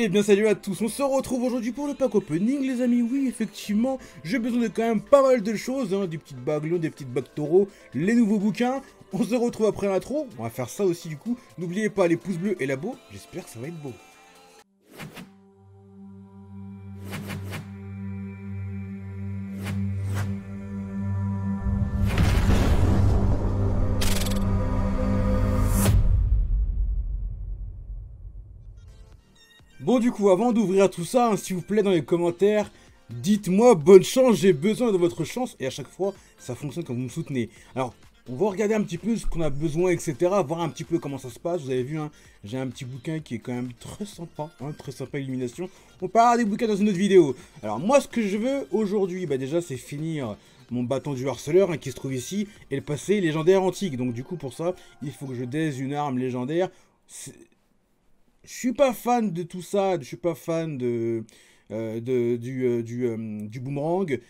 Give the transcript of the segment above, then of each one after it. Eh bien salut à tous, on se retrouve aujourd'hui pour le pack opening les amis. Oui effectivement, j'ai besoin de quand même pas mal de choses, hein, des petites bagues lions, des petites bagues taureaux, les nouveaux bouquins. On se retrouve après l'intro, on va faire ça aussi du coup. N'oubliez pas les pouces bleus et la bo, j'espère que ça va être beau. Bon du coup, avant d'ouvrir tout ça, hein, s'il vous plaît dans les commentaires, dites-moi bonne chance, j'ai besoin de votre chance. Et à chaque fois, ça fonctionne quand vous me soutenez. Alors, on va regarder un petit peu ce qu'on a besoin, etc. Voir un petit peu comment ça se passe. Vous avez vu, hein, j'ai un petit bouquin qui est quand même très sympa illumination. On parlera des bouquins dans une autre vidéo. Alors moi, ce que je veux aujourd'hui, bah déjà, c'est finir mon bâton du harceleur, hein, qui se trouve ici, et le passé légendaire antique. Donc du coup, pour ça, il faut que je dése une arme légendaire. Je suis pas fan de tout ça, je suis pas fan du boomerang.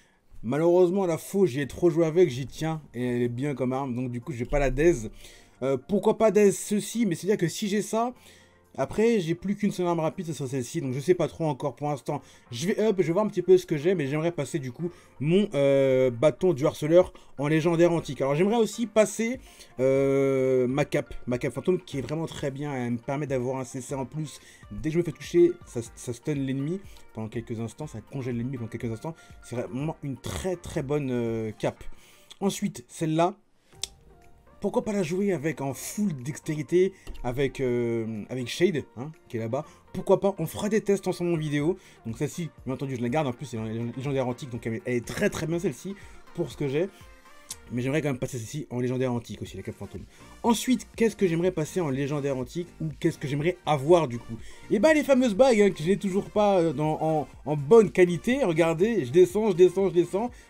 Malheureusement, la faux, j'y ai trop joué avec, j'y tiens, et elle est bien comme arme, donc du coup, je vais pas la daze. Pourquoi pas daze ceci, mais c'est-à-dire que si j'ai ça, après, j'ai plus qu'une seule arme rapide, ce sera celle-ci, donc je sais pas trop encore pour l'instant. Je vais up, je vais voir un petit peu ce que j'ai, mais j'aimerais passer du coup mon bâton du harceleur en légendaire antique. Alors j'aimerais aussi passer ma cape fantôme qui est vraiment très bien, elle me permet d'avoir un CC en plus. Dès que je me fais toucher, ça stun l'ennemi pendant quelques instants, ça congèle l'ennemi pendant quelques instants. C'est vraiment une très bonne cape. Ensuite, celle-là, pourquoi pas la jouer avec en full dextérité, avec Shade, hein, qui est là-bas. Pourquoi pas, on fera des tests ensemble en vidéo. Donc celle-ci, bien entendu, je la garde, en plus elle est légendaire antique, donc elle est très bien celle-ci, pour ce que j'ai. Mais j'aimerais quand même passer celle-ci en légendaire antique aussi, la cape fantôme. Ensuite, qu'est-ce que j'aimerais passer en légendaire antique, ou qu'est-ce que j'aimerais avoir du coup? Et bah les fameuses bagues, hein, que je n'ai toujours pas en bonne qualité. Regardez, je descends.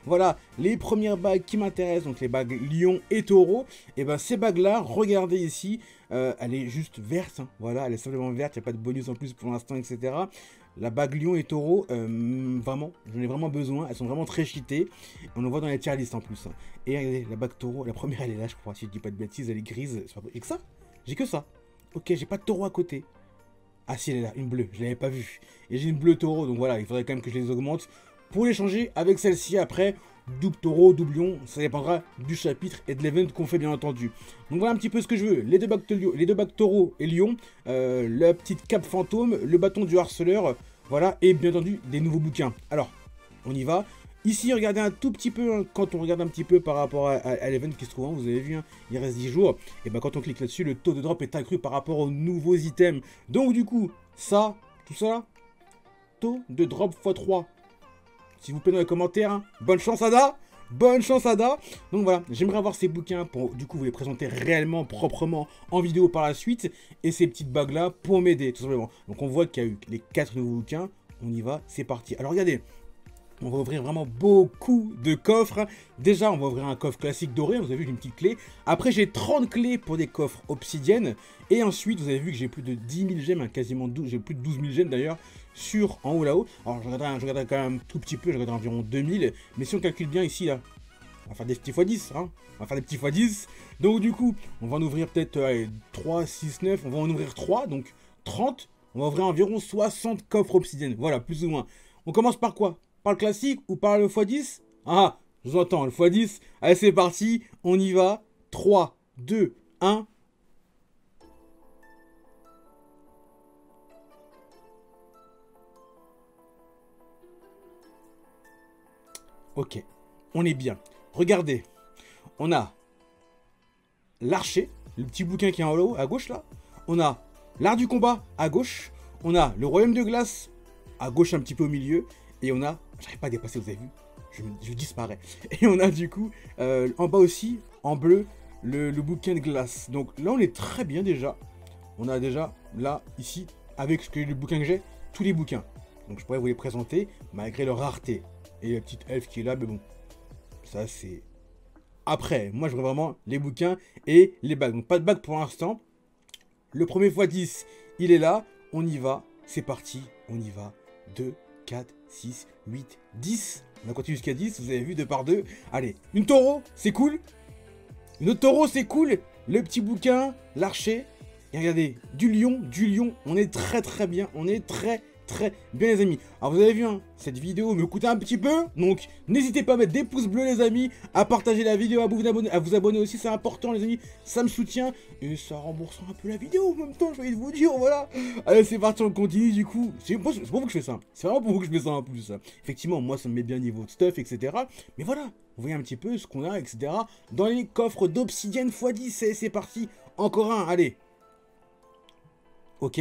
Voilà, les premières bagues qui m'intéressent, donc les bagues lion et taureau. Et bah ces bagues-là, regardez ici, elle est juste verte, hein, voilà, elle est simplement verte, il n'y a pas de bonus en plus pour l'instant, etc. La bague lion et taureau, vraiment, j'en ai vraiment besoin. Elles sont vraiment très cheatées. On en voit dans les tier list en plus. Hein. Et regardez, la bague taureau, la première elle est là, je crois. Si je dis pas de bêtises, elle est grise. J'ai que ça. J'ai que ça. Ok, j'ai pas de taureau à côté. Ah si, elle est là, une bleue. Je l'avais pas vue. Et j'ai une bleue taureau, donc voilà, il faudrait quand même que je les augmente pour les changer avec celle-ci après. Double taureau, double lion, ça dépendra du chapitre et de l'event qu'on fait bien entendu. Donc voilà un petit peu ce que je veux, les deux bagues taureau et lion, la petite cape fantôme, le bâton du harceleur, voilà, et bien entendu des nouveaux bouquins. Alors, on y va. Ici, regardez un tout petit peu, hein, quand on regarde un petit peu par rapport à l'event qui se trouve, hein, vous avez vu, hein, il reste 10 jours, et ben quand on clique là-dessus, le taux de drop est accru par rapport aux nouveaux items. Donc du coup, ça, tout ça, taux de drop x3. S'il vous plaît dans les commentaires, hein. Bonne chance Ada. Bonne chance Ada. Donc voilà, j'aimerais avoir ces bouquins pour du coup vous les présenter réellement, proprement en vidéo par la suite. Et ces petites bagues là pour m'aider tout simplement. Donc on voit qu'il y a eu les 4 nouveaux bouquins. On y va, c'est parti. Alors regardez, on va ouvrir vraiment beaucoup de coffres. Déjà on va ouvrir un coffre classique doré, vous avez vu j'ai une petite clé. Après j'ai 30 clés pour des coffres obsidiennes. Et ensuite vous avez vu que j'ai plus de 10 000 gemmes, hein, quasiment 12, j'ai plus de 12 000 gemmes d'ailleurs. Sur en haut là-haut, alors je regarderai quand même un tout petit peu, je regarderai environ 2000, mais si on calcule bien ici là, on va faire des petits x10, hein, on va faire des petits x10, donc du coup, on va en ouvrir peut-être 3, 6, 9, on va en ouvrir 3, donc 30, on va ouvrir environ 60 coffres obsidiennes, voilà, plus ou moins. On commence par quoi? Par le classique ou par le x10? Ah, je vous entends, le x10, allez c'est parti, on y va, 3, 2, 1... Ok, on est bien. Regardez, on a l'archer, le petit bouquin qui est en haut à gauche là. On a l'art du combat à gauche. On a le royaume de glace à gauche un petit peu au milieu. Et on a, j'arrive pas à dépasser, vous avez vu, je disparais. Et on a du coup, en bas aussi, en bleu, le bouquin de glace. Donc là on est très bien déjà. On a déjà là, ici, avec le bouquin que j'ai, tous les bouquins. Donc je pourrais vous les présenter malgré leur rareté. Et la petite elfe qui est là, mais bon, ça c'est... Après, moi je veux vraiment les bouquins et les bagues. Donc pas de bagues pour l'instant. Le premier x10, il est là. On y va, c'est parti. On y va. 2, 4, 6, 8, 10. On a continué jusqu'à 10, vous avez vu, 2 par 2. Allez, une taureau, c'est cool. Une autre taureau, c'est cool. Le petit bouquin, l'archer. Et regardez, du lion, on est très bien, on est très bien les amis. Alors vous avez vu, hein, cette vidéo me coûte un petit peu, donc n'hésitez pas à mettre des pouces bleus les amis, à partager la vidéo, à vous abonner aussi, c'est important les amis, ça me soutient et ça rembourse un peu la vidéo en même temps, je vais vous dire, voilà. Allez c'est parti, on continue du coup, c'est pour vous que je fais ça, c'est vraiment pour vous que je fais ça en plus. Effectivement moi ça me met bien niveau de stuff etc, mais voilà, vous voyez un petit peu ce qu'on a etc, dans les coffres d'obsidienne x10, c'est parti, encore un, allez. Ok.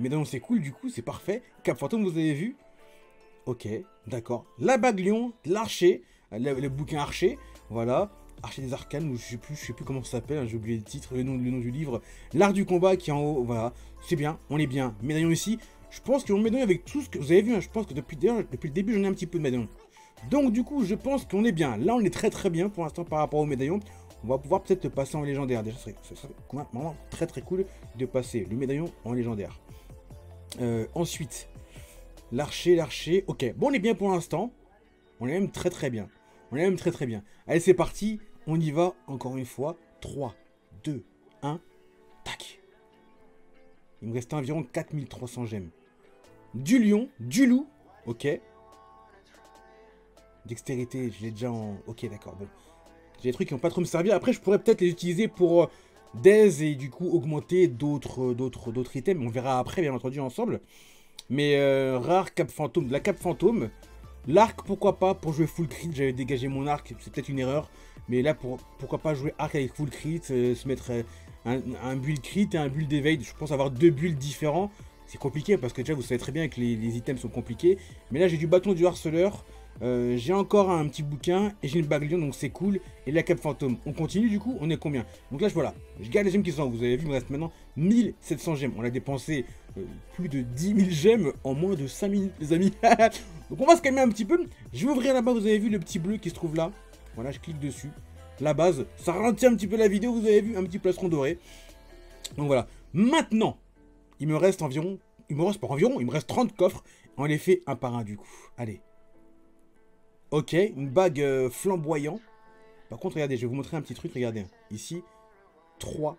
Mais non, c'est cool, du coup, c'est parfait. Cap fantôme, vous avez vu. Ok, d'accord. La bague lion, l'archer, le bouquin archer, voilà. Archer des arcanes, ou je sais plus comment ça s'appelle, hein, j'ai oublié le titre, le nom du livre. L'art du combat qui est en haut, voilà. C'est bien, on est bien. Médaillon ici. Je pense que mon médaillon avec tout ce que vous avez vu, hein, je pense que depuis le début, j'en ai un petit peu de médaillon. Donc, du coup, je pense qu'on est bien. Là, on est très bien pour l'instant par rapport au médaillon. On va pouvoir peut-être le passer en légendaire. Déjà, ce serait vraiment très cool de passer le médaillon en légendaire. Ensuite, l'archer, ok, bon on est bien pour l'instant, on est même très bien, on est même très bien, allez c'est parti, on y va encore une fois, 3, 2, 1, tac, il me reste environ 4300 gemmes, du lion, du loup, ok, dextérité, je l'ai déjà en, ok d'accord, bon, j'ai des trucs qui n'ont pas trop me servi, après je pourrais peut-être les utiliser pour... Daze et du coup augmenter d'autres items, on verra après bien entendu ensemble. Mais rare, cap fantôme, la cape fantôme, l'arc pourquoi pas pour jouer full crit, j'avais dégagé mon arc, c'est peut-être une erreur. Mais là pourquoi pas jouer arc avec full crit, se mettre un build crit et un build d'éveil, je pense avoir deux builds différents. C'est compliqué parce que déjà vous savez très bien que les items sont compliqués. Mais là j'ai du bâton du harceleur, j'ai encore un petit bouquin et j'ai une bague lion donc c'est cool. Et la cape fantôme, on continue du coup, on est combien? Donc là voilà, je garde les gemmes qui sont, vous avez vu il me reste maintenant 1700 gemmes. On a dépensé plus de 10 000 gemmes en moins de 5 minutes les amis. Donc on va se calmer un petit peu, je vais ouvrir là-bas, vous avez vu le petit bleu qui se trouve là. Voilà je clique dessus, la base, ça ralentit un petit peu la vidéo, vous avez vu un petit plastron doré. Donc voilà, maintenant il me reste 30 coffres, on les fait un par un du coup, allez. Ok, une bague flamboyant. Par contre, regardez, je vais vous montrer un petit truc, regardez. Ici, 3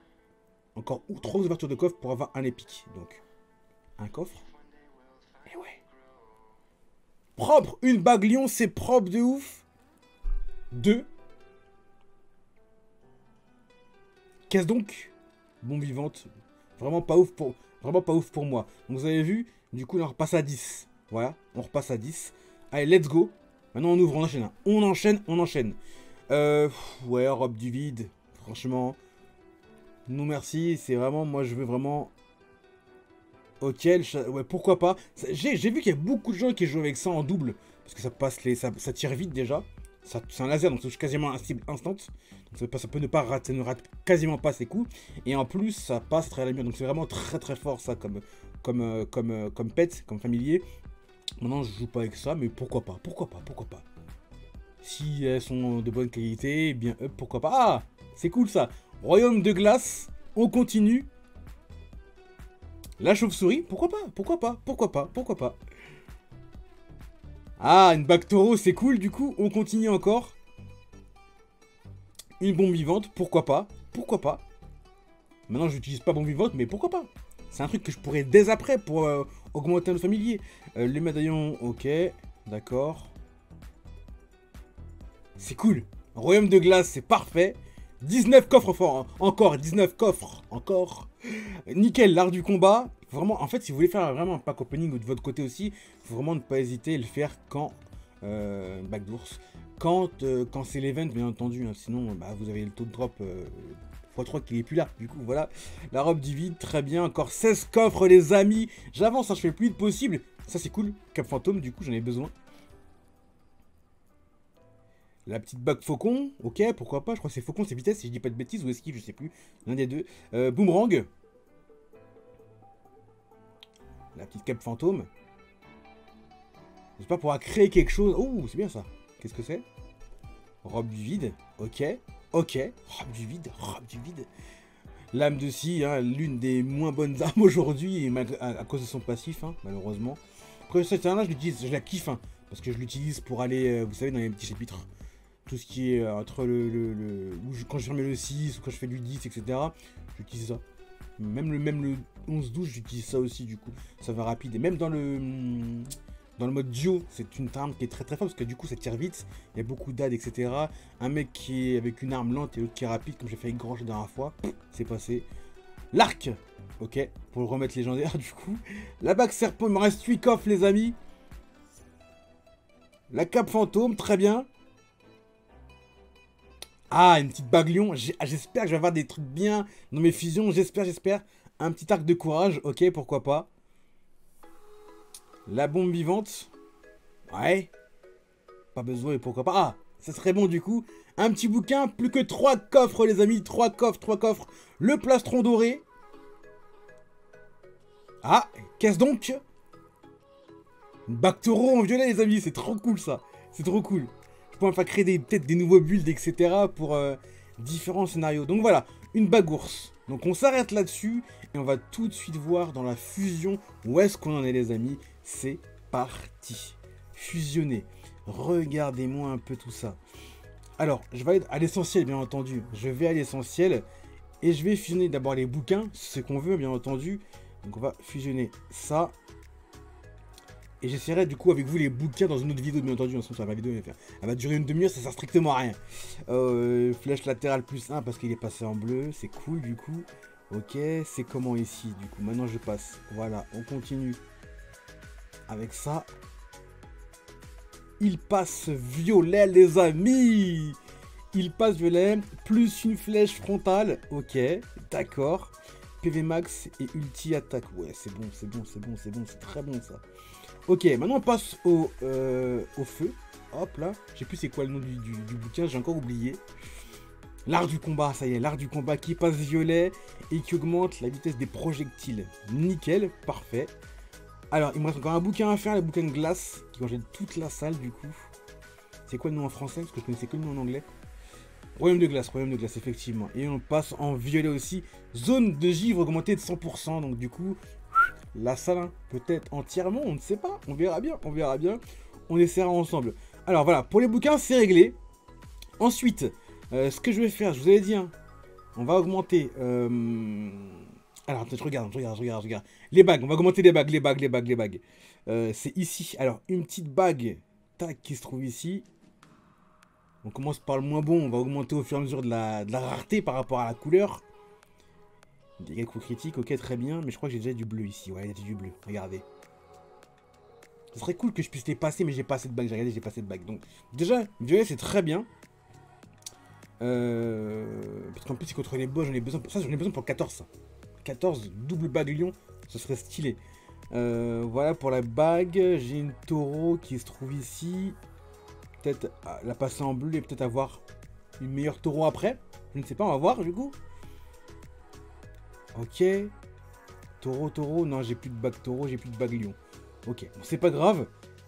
ouvertures de coffre pour avoir un épique. Donc, un coffre. Et ouais. Propre, une bague lion, c'est propre de ouf. 2. Qu'est-ce donc? Bombe vivante. Vraiment pas ouf pour moi. Donc, vous avez vu, du coup, là, on repasse à 10. Voilà, on repasse à 10. Allez, let's go. Maintenant on ouvre, on enchaîne, on enchaîne. Ouais, robe du vide, franchement. Non merci, c'est vraiment, moi je veux vraiment... Ok, ouais, pourquoi pas. J'ai vu qu'il y a beaucoup de gens qui jouent avec ça en double. Parce que ça passe les... ça tire vite déjà. C'est un laser, donc c'est quasiment un cible instant. Donc ça peut ne rate quasiment pas ses coups. Et en plus, ça passe très à la mur. Donc c'est vraiment très fort ça comme pet, comme familier. Maintenant, je joue pas avec ça, mais pourquoi pas. Si elles sont de bonne qualité, eh bien, pourquoi pas. Ah, c'est cool ça. Royaume de glace, on continue. La chauve-souris, pourquoi pas. Ah, une bague taureau, c'est cool, du coup, on continue encore. Une bombe vivante, pourquoi pas. Maintenant, j'utilise pas bombe vivante, mais pourquoi pas. C'est un truc que je pourrais dès après pour augmenter le familier. Les médaillons, ok, d'accord. C'est cool. Royaume de glace, c'est parfait. 19 coffres forts, encore 19 coffres, encore. Nickel, l'art du combat. Vraiment, en fait, si vous voulez faire vraiment un pack opening ou de votre côté aussi, faut vraiment ne pas hésiter à le faire quand... back d'ours. Quand c'est l'event, bien entendu. Hein, sinon, bah, vous avez le taux de drop... x3 qu'il est plus là, du coup voilà. La robe du vide, très bien, encore 16 coffres les amis, j'avance, hein, je fais le plus vite possible, ça c'est cool, cap fantôme du coup j'en ai besoin. La petite bague faucon, ok, pourquoi pas, je crois que c'est faucon, c'est vitesse, si je dis pas de bêtises, ou esquive, je sais plus, l'un des deux. Boomerang, la petite cape fantôme, j'espère pouvoir créer quelque chose, ouh c'est bien ça, qu'est-ce que c'est? Robe du vide, ok, robe du vide. Lame de scie, hein, l'une des moins bonnes armes aujourd'hui, à cause de son passif, hein, malheureusement. Après cette arme-là, je la kiffe, hein, parce que je l'utilise pour aller, vous savez, dans les petits chapitres. Tout ce qui est entre quand je remets le 6, ou quand je fais du 10, etc. J'utilise ça. Même le 11-12, j'utilise ça aussi, du coup. Ça va rapide. Et même dans le mode duo, c'est une arme qui est très forte, parce que du coup, ça tire vite. Il y a beaucoup d'ad, etc. Un mec qui est avec une arme lente et l'autre qui est rapide, comme j'ai fait avec Grange la dernière fois, c'est passé. L'arc, ok, pour le remettre légendaire, du coup. La bague serpent, il me reste 8 coffres, les amis. La cape fantôme, très bien. Ah, une petite bague lion. J'espère que je vais avoir des trucs bien dans mes fusions. J'espère. Un petit arc de courage. Ok, pourquoi pas. La bombe vivante. Ouais. Pas besoin et pourquoi pas. Ah, ça serait bon du coup. Un petit bouquin. Plus que 3 coffres, les amis. 3 coffres. Le plastron doré. Ah, qu'est-ce donc? Une bague taureau en violet, les amis. C'est trop cool ça. C'est trop cool. Enfin, créer peut-être des nouveaux builds, etc. pour différents scénarios. Donc voilà, une bagourse. Donc on s'arrête là-dessus et on va tout de suite voir dans la fusion où est-ce qu'on en est, les amis. C'est parti. Fusionner. Regardez-moi un peu tout ça. Alors, je vais aller à l'essentiel, bien entendu. Je vais à l'essentiel et je vais fusionner d'abord les bouquins, ce qu'on veut, bien entendu. Donc on va fusionner ça. Et j'essaierai du coup avec vous les bouquins dans une autre vidéo, bien entendu. Ensuite, la vidéo elle va durer une demi-heure, ça sert strictement à rien. Flèche latérale plus 1 parce qu'il est passé en bleu, c'est cool du coup. Ok, c'est comment ici du coup? Maintenant je passe. Voilà, on continue avec ça. Il passe violet, les amis. Il passe violet, plus une flèche frontale. Ok, d'accord. PV max et ulti attaque. Ouais, c'est bon, c'est très bon ça. Ok, maintenant on passe au feu. Hop là, je sais plus c'est quoi le nom du bouquin, j'ai encore oublié. L'art du combat, ça y est, l'art du combat qui passe violet et qui augmente la vitesse des projectiles. Nickel, parfait. Alors, il me reste encore un bouquin à faire, le bouquin de glace, qui congèle toute la salle du coup. C'est quoi le nom en français? Parce que je connaissais que le nom en anglais. Royaume de glace, effectivement. Et on passe en violet aussi. Zone de givre augmentée de 100%, donc du coup... La salle, peut-être entièrement, on ne sait pas. On verra bien. On essaiera ensemble. Alors voilà, pour les bouquins, c'est réglé. Ensuite, ce que je vais faire, je vous avais dit, hein, on va augmenter... Alors, je regarde. Les bagues, on va augmenter les bagues. C'est ici. Alors, une petite bague, tac, qui se trouve ici. On commence par le moins bon, on va augmenter au fur et à mesure de la rareté par rapport à la couleur. Dégâts coups critiques, ok, très bien, mais je crois que j'ai déjà du bleu ici, ouais, il y a du bleu, regardez. Ce serait cool que je puisse les passer, mais j'ai pas assez de bague, j'ai regardé, j'ai pas assez de bague. Donc, déjà, violet, c'est très bien. Parce qu'en plus, contre les bois, j'en ai besoin pour ça, j'en ai besoin pour 14. 14, double bague lion, ce serait stylé. Voilà, pour la bague, j'ai une taureau qui se trouve ici. Peut-être la passer en bleu et peut-être avoir une meilleure taureau après. Je ne sais pas, on va voir, du coup. Ok, taureau, non j'ai plus de bague taureau, j'ai plus de bague lion. Ok, bon, c'est pas grave,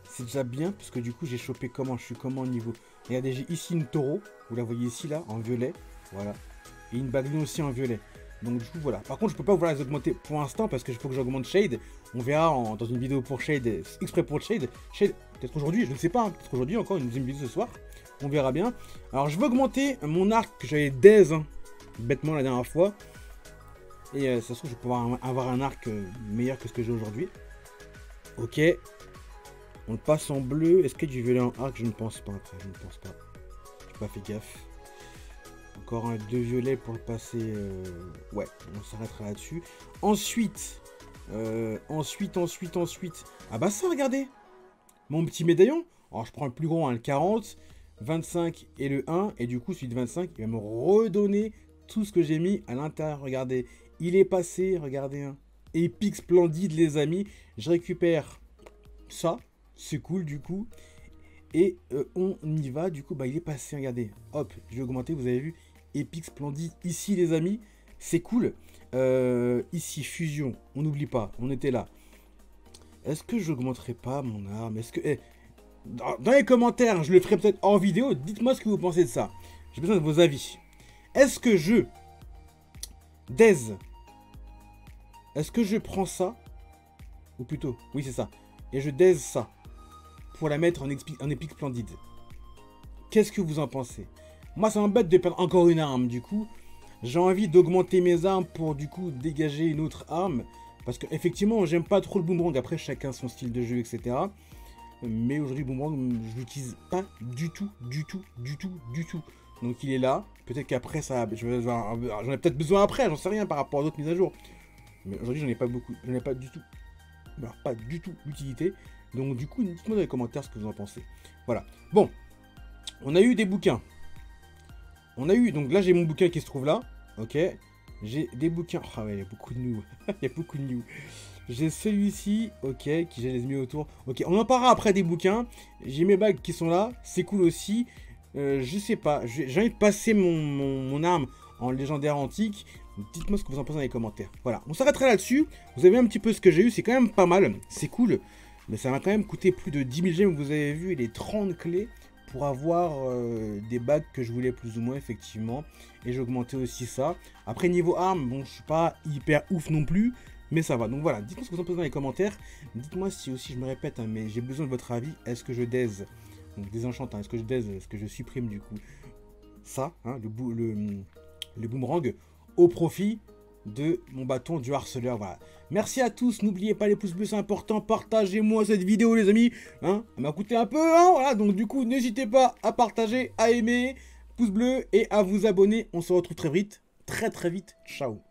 c'est déjà bien, parce que du coup j'ai chopé comment, je suis comment au niveau. Regardez, j'ai ici une taureau, vous la voyez ici là, en violet, voilà. Et une bague lion aussi en violet, donc du coup voilà. Par contre je peux pas vouloir les augmenter pour l'instant, parce que il faut que j'augmente Shade. On verra dans une vidéo pour Shade, exprès pour Shade peut-être aujourd'hui, je ne sais pas, hein, peut-être aujourd'hui encore, une deuxième vidéo ce soir. On verra bien. Alors je veux augmenter mon arc que j'avais daze, hein, bêtement la dernière fois. Et ça se trouve, je vais pouvoir avoir un arc meilleur que ce que j'ai aujourd'hui. Ok. On le passe en bleu. Est-ce que du violet en arc? Je ne pense pas. Après, je ne pense pas. Je n'ai pas fait gaffe. Encore un 2 violets pour le passer. Ouais, on s'arrêtera là-dessus. Ensuite. Ensuite. Ah bah ça, regardez. Mon petit médaillon. Alors, je prends le plus gros, hein, le 40, 25 et le 1. Et du coup, celui de 25, il va me redonner tout ce que j'ai mis à l'intérieur. Regardez. Il est passé, regardez, hein. Épique, splendide, les amis. Je récupère ça, c'est cool du coup. Et on y va, du coup, bah il est passé, regardez. Hop, je vais augmenter, vous avez vu, épique, splendide, ici les amis, c'est cool. Ici, fusion, on n'oublie pas, on était là. Est-ce que j'augmenterai pas mon arme? Est-ce que... Dans les commentaires, je le ferai peut-être en vidéo, dites-moi ce que vous pensez de ça. J'ai besoin de vos avis. Est-ce que je... daze? Est-ce que je prends ça? Ou plutôt, oui c'est ça. Et je daze ça. Pour la mettre en épique splendide. Qu'est-ce que vous en pensez? Moi ça m'embête de perdre encore une arme du coup. J'ai envie d'augmenter mes armes pour du coup dégager une autre arme. Parce que effectivement, j'aime pas trop le boomerang. Après, chacun son style de jeu, etc. Mais aujourd'hui, boomerang, je l'utilise pas du tout, du tout. Donc il est là. Peut-être qu'après, ça, j'en ai peut-être besoin après. J'en sais rien par rapport à d'autres mises à jour. Mais aujourd'hui, j'en ai pas beaucoup. J'en ai pas du tout. Alors, pas du tout l'utilité. Donc du coup, dites-moi dans les commentaires ce que vous en pensez. Voilà. Bon, on a eu des bouquins. On a eu, donc là j'ai mon bouquin qui se trouve là, ok. J'ai des bouquins, ah ouais, il y a beaucoup de nous, il y a beaucoup de nous. J'ai celui-ci, ok, qui j'ai les mis autour. Ok, on en parlera après des bouquins. J'ai mes bagues qui sont là, c'est cool aussi. Je sais pas, j'ai envie de passer mon arme en légendaire antique. Dites-moi ce que vous en pensez dans les commentaires. Voilà, on s'arrêtera là-dessus. Vous avez vu un petit peu ce que j'ai eu, c'est quand même pas mal, c'est cool. Mais ça m'a quand même coûté plus de 10 000 gemmes, vous avez vu, et les 30 clés. Pour avoir des bagues que je voulais plus ou moins effectivement. Et j'ai augmenté aussi ça. Après niveau armes, bon je suis pas hyper ouf non plus. Mais ça va. Donc voilà, dites-moi ce que vous en pensez dans les commentaires. Dites-moi si aussi je me répète, hein, mais j'ai besoin de votre avis. Est-ce que je daise? Donc désenchante, hein, est-ce que je daise? Est-ce que je supprime du coup ça, hein, le boomerang au profit de mon bâton du harceleur, voilà. Merci à tous, n'oubliez pas les pouces bleus, c'est important, partagez-moi cette vidéo les amis, hein, elle m'a coûté un peu, hein, voilà, donc du coup, n'hésitez pas à partager, à aimer, pouce bleu, et à vous abonner, on se retrouve très vite, ciao.